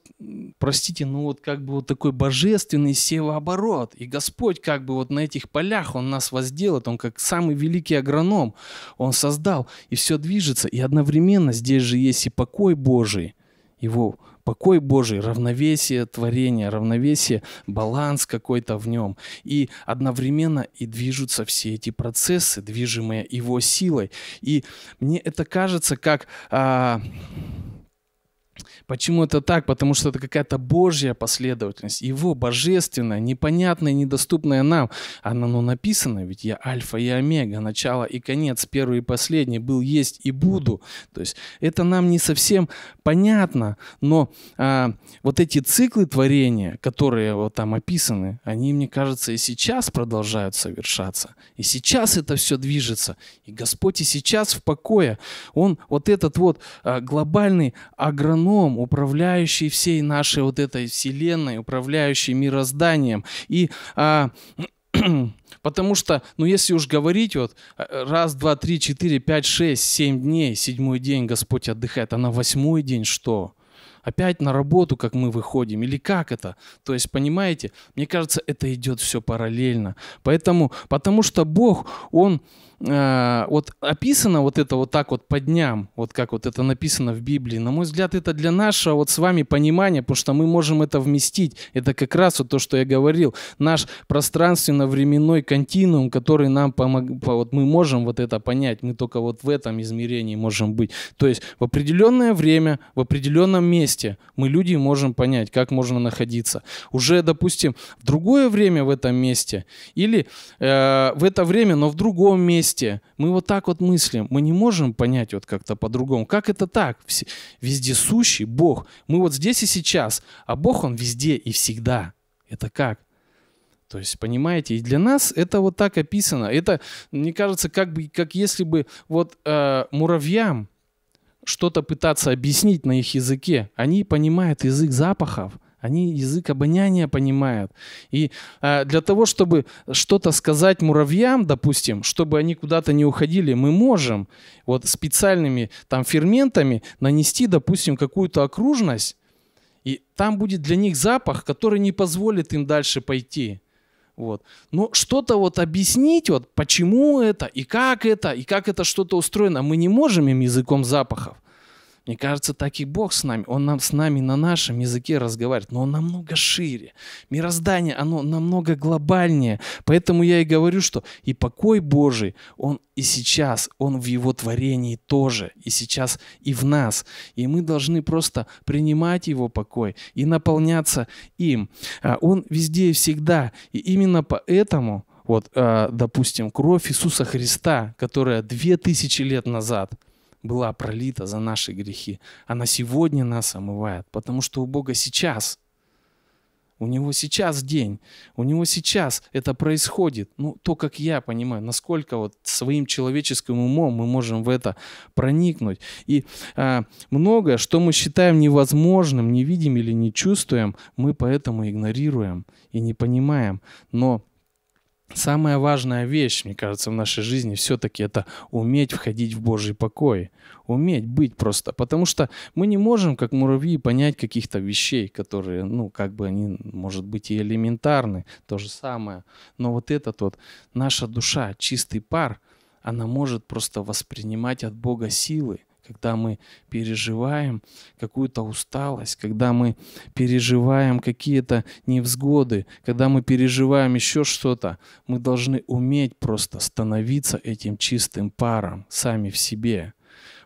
простите, ну вот как бы вот такой божественный севооборот. И Господь как бы вот на этих полях, Он нас возделает, Он как самый великий агроном. Он создал, и все движется. И одновременно здесь же есть и покой Божий, Его покой Божий, равновесие творения, равновесие, баланс какой-то в нем. И одновременно и движутся все эти процессы, движимые Его силой. И мне это кажется, как... А... Почему это так? Потому что это какая-то Божья последовательность, Его божественная, непонятная, недоступная нам. Она, ну, написана, ведь я альфа и омега, начало и конец, первый и последний, был, есть и буду. То есть это нам не совсем понятно, но а, вот эти циклы творения, которые вот там описаны, они, мне кажется, и сейчас продолжают совершаться. И сейчас это все движется. И Господь и сейчас в покое. Он вот этот вот а, глобальный агроном, управляющий всей нашей вот этой вселенной, управляющий мирозданием. И а, потому что, ну если уж говорить, вот раз, два, три, четыре, пять, шесть, семь дней, седьмой день Господь отдыхает, а на восьмой день что? Опять на работу, как мы выходим, или как это? То есть, понимаете, мне кажется, это идет все параллельно. Поэтому, потому что Бог, Он, э, вот описано вот это вот так вот по дням, вот как вот это написано в Библии, на мой взгляд, это для нашего вот с вами понимания, потому что мы можем это вместить. Это как раз вот то, что я говорил, наш пространственно-временной континуум, который нам помог, вот мы можем вот это понять, мы только вот в этом измерении можем быть. То есть, в определенное время, в определенном месте, мы, люди, можем понять, как можно находиться. Уже, допустим, в другое время в этом месте или э, в это время, но в другом месте. Мы вот так вот мыслим. Мы не можем понять вот как-то по-другому. Как это так? Вездесущий Бог. Мы вот здесь и сейчас, а Бог, Он везде и всегда. Это как? То есть, понимаете, и для нас это вот так описано. Это, мне кажется, как бы, как если бы вот э, муравьям что-то пытаться объяснить на их языке. Они понимают язык запахов, они язык обоняния понимают. И э, для того, чтобы что-то сказать муравьям, допустим, чтобы они куда-то не уходили, мы можем вот специальными там ферментами нанести, допустим, какую-то окружность, и там будет для них запах, который не позволит им дальше пойти. Вот. Но что-то вот объяснить, вот почему это, и как это, и как это что-то устроено, мы не можем им языком запахов. Мне кажется, так и Бог с нами. Он нам, с нами на нашем языке разговаривает, но он намного шире. Мироздание, оно намного глобальнее. Поэтому я и говорю, что и покой Божий, он и сейчас, он в его творении тоже, и сейчас, и в нас. И мы должны просто принимать его покой и наполняться им. Он везде и всегда. И именно поэтому, вот, допустим, кровь Иисуса Христа, которая две тысячи лет назад была пролита за наши грехи, она сегодня нас омывает, потому что у Бога сейчас, у Него сейчас день, у Него сейчас это происходит. Ну, то, как я понимаю, насколько вот своим человеческим умом мы можем в это проникнуть. И а, многое, что мы считаем невозможным, не видим или не чувствуем, мы поэтому игнорируем и не понимаем. Но самая важная вещь, мне кажется, в нашей жизни все-таки это уметь входить в Божий покой, уметь быть просто, потому что мы не можем, как муравьи, понять каких-то вещей, которые, ну, как бы они, может быть, и элементарны, то же самое, но вот этот вот, наша душа, чистый пар, она может просто воспринимать от Бога силы, когда мы переживаем какую-то усталость, когда мы переживаем какие-то невзгоды, когда мы переживаем еще что-то, мы должны уметь просто становиться этим чистым паром сами в себе.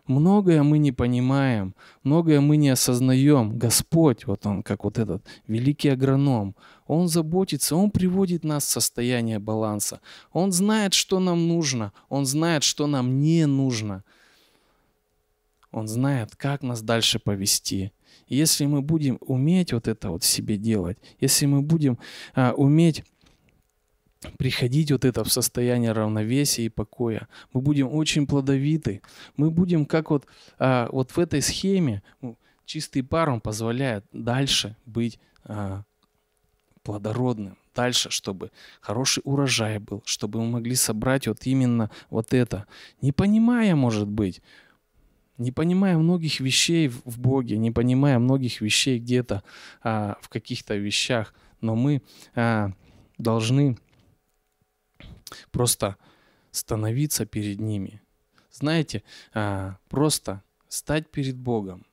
Многое мы не понимаем, многое мы не осознаем. Господь, вот Он, как вот этот великий агроном, Он заботится, Он приводит нас в состояние баланса. Он знает, что нам нужно, Он знает, что нам не нужно. Он знает, как нас дальше повести. И если мы будем уметь вот это вот себе делать, если мы будем а, уметь приходить вот это в состояние равновесия и покоя, мы будем очень плодовиты. Мы будем как вот, а, вот в этой схеме, чистый пар, он позволяет дальше быть а, плодородным. Дальше, чтобы хороший урожай был, чтобы мы могли собрать вот именно вот это. Не понимая, может быть, не понимая многих вещей в Боге, не понимая многих вещей где-то, а, в каких-то вещах, но мы а, должны просто становиться перед ними. Знаете, а, просто стать перед Богом,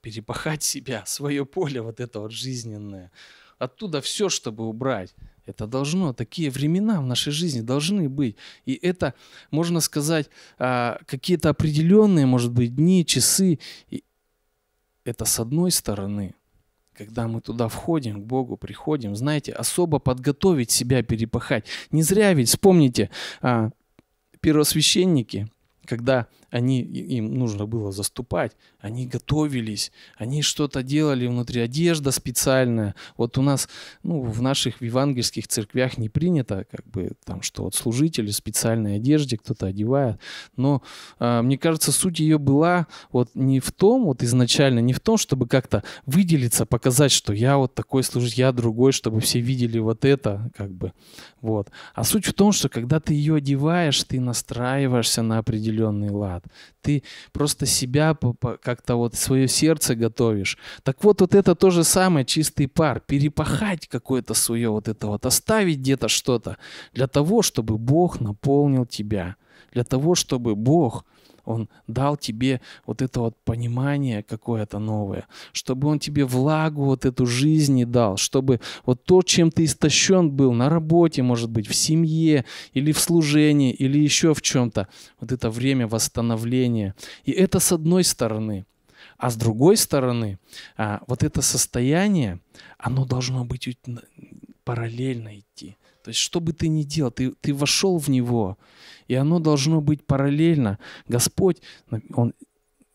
перепахать себя, свое поле вот это вот жизненное, оттуда все, чтобы убрать. Это должно, такие времена в нашей жизни должны быть. И это, можно сказать, какие-то определенные, может быть, дни, часы. И это с одной стороны, когда мы туда входим, к Богу приходим, знаете, особо подготовить себя, перепахать. Не зря ведь, вспомните, первосвященники, когда они, им нужно было заступать, они готовились, они что-то делали внутри, одежда специальная. Вот у нас, ну, в наших евангельских церквях не принято, как бы, там, что вот служители в специальной одежде кто-то одевает. Но, а, мне кажется, суть ее была вот не в том, вот изначально, не в том, чтобы как-то выделиться, показать, что я вот такой служитель, я другой, чтобы все видели вот это, как бы, вот. А суть в том, что когда ты ее одеваешь, ты настраиваешься на определенную лад. Ты просто себя как-то вот свое сердце готовишь. Так вот, вот это то же самое, чистый пар. Перепахать какое-то свое вот это вот, оставить где-то что-то для того, чтобы Бог наполнил тебя. Для того, чтобы Бог, Он дал тебе вот это вот понимание какое-то новое, чтобы Он тебе влагу вот эту жизни дал, чтобы вот то, чем ты истощен был на работе, может быть, в семье или в служении, или еще в чем-то, вот это время восстановления. И это с одной стороны. А с другой стороны, вот это состояние, оно должно быть параллельно идти. То есть, что бы ты ни делал, ты, ты вошел в Него, и оно должно быть параллельно. Господь, Он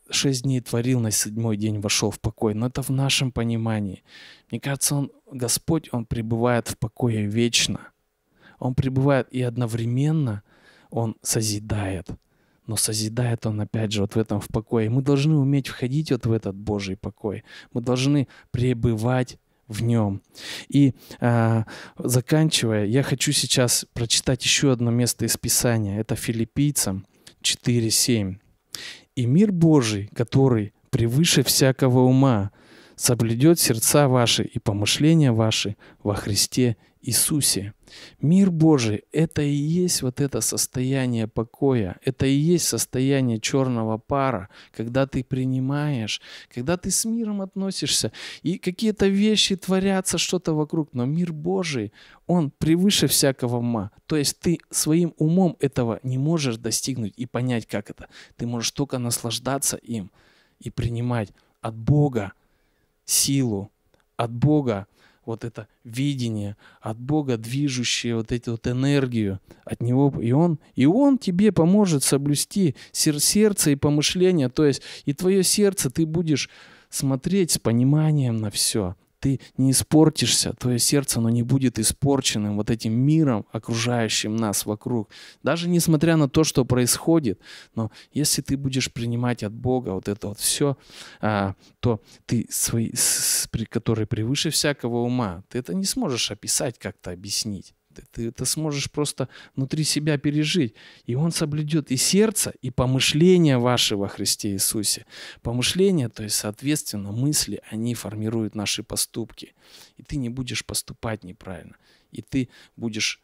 шесть дней творил, на седьмой день вошел в покой. Но это в нашем понимании. Мне кажется, он, Господь, Он пребывает в покое вечно. Он пребывает и одновременно Он созидает. Но созидает Он, опять же, вот в этом в покое. Мы должны уметь входить вот в этот Божий покой. Мы должны пребывать в нем. И а, заканчивая, я хочу сейчас прочитать еще одно место из Писания. Это Филиппийцам четыре семь. «И мир Божий, который превыше всякого ума, соблюдет сердца ваши и помышления ваши во Христе Иисусе». Мир Божий – это и есть вот это состояние покоя, это и есть состояние черного пара, когда ты принимаешь, когда ты с миром относишься, и какие-то вещи творятся, что-то вокруг, но мир Божий, он превыше всякого ума, то есть ты своим умом этого не можешь достигнуть и понять, как это. Ты можешь только наслаждаться им и принимать от Бога силу, от Бога вот это видение, от Бога движущее вот эту вот энергию, от Него, и Он, и Он тебе поможет соблюсти сердце и помышление, то есть и твое сердце, ты будешь смотреть с пониманием на все, ты не испортишься, твое сердце, оно не будет испорченным вот этим миром, окружающим нас вокруг, даже несмотря на то, что происходит, но если ты будешь принимать от Бога вот это вот все, то ты свои, который превыше всякого ума, ты это не сможешь описать, как-то объяснить, ты это сможешь просто внутри себя пережить, и Он соблюдет и сердце, и помышления ваши во Христе Иисусе. Помышления, то есть, соответственно, мысли, они формируют наши поступки, и ты не будешь поступать неправильно, и ты будешь,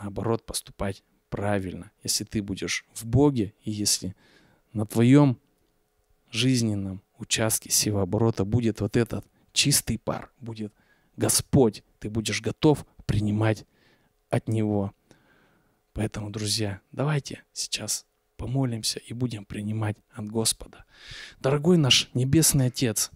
наоборот, поступать правильно, если ты будешь в Боге, и если на твоем жизненном участке севооборота будет вот этот чистый пар, будет Господь, ты будешь готов принимать от Него. Поэтому, друзья, давайте сейчас помолимся и будем принимать от Господа. Дорогой наш Небесный Отец,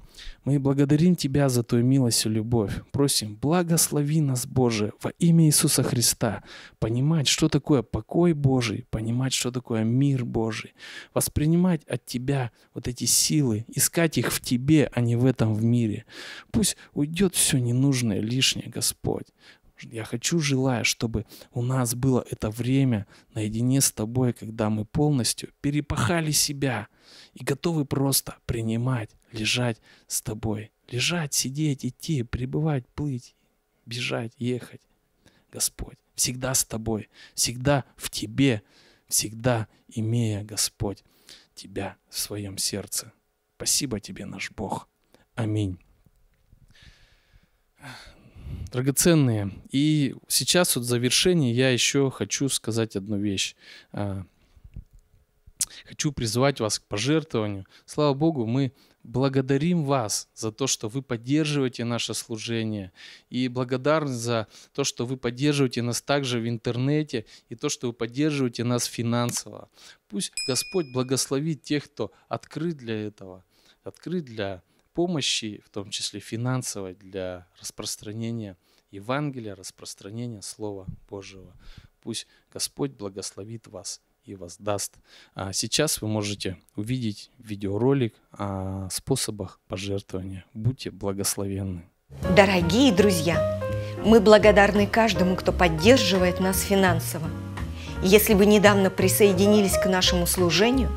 мы благодарим Тебя за Твою милость и любовь. Просим, благослови нас, Боже, во имя Иисуса Христа, понимать, что такое покой Божий, понимать, что такое мир Божий, воспринимать от Тебя вот эти силы, искать их в Тебе, а не в этом в мире. Пусть уйдет все ненужное, лишнее, Господь. Я хочу, желаю, чтобы у нас было это время наедине с Тобой, когда мы полностью перепахали себя и готовы просто принимать, лежать с Тобой. Лежать, сидеть, идти, пребывать, плыть, бежать, ехать. Господь, всегда с Тобой, всегда в Тебе, всегда имея, Господь, Тебя в своем сердце. Спасибо Тебе, наш Бог. Аминь. Драгоценные. И сейчас вот в завершении я еще хочу сказать одну вещь. Хочу призвать вас к пожертвованию. Слава Богу, мы благодарим вас за то, что вы поддерживаете наше служение. И благодарность за то, что вы поддерживаете нас также в интернете и то, что вы поддерживаете нас финансово. Пусть Господь благословит тех, кто открыт для этого, открыт для помощи, в том числе финансовой, для распространения Евангелия, распространения Слова Божьего. Пусть Господь благословит вас и воздаст. А сейчас вы можете увидеть видеоролик о способах пожертвования. Будьте благословенны. Дорогие друзья, мы благодарны каждому, кто поддерживает нас финансово. Если вы недавно присоединились к нашему служению,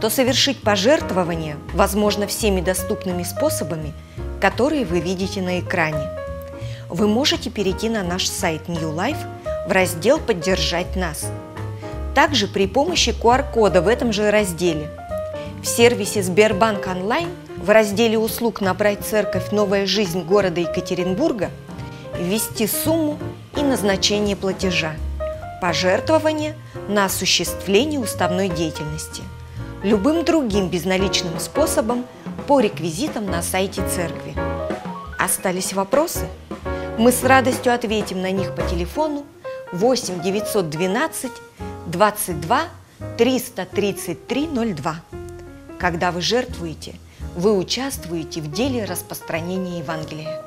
то совершить пожертвование возможно всеми доступными способами, которые вы видите на экране. Вы можете перейти на наш сайт New Life в раздел «Поддержать нас». Также при помощи ку ар кода в этом же разделе. В сервисе Сбербанк Онлайн в разделе «Услуг» набрать «Церковь Новая Жизнь» города Екатеринбурга, ввести сумму и назначение платежа. Пожертвование на осуществление уставной деятельности. Любым другим безналичным способом по реквизитам на сайте церкви. Остались вопросы? Мы с радостью ответим на них по телефону восемь девятьсот двенадцать двадцать два триста тридцать три ноль два. Когда вы жертвуете, вы участвуете в деле распространения Евангелия.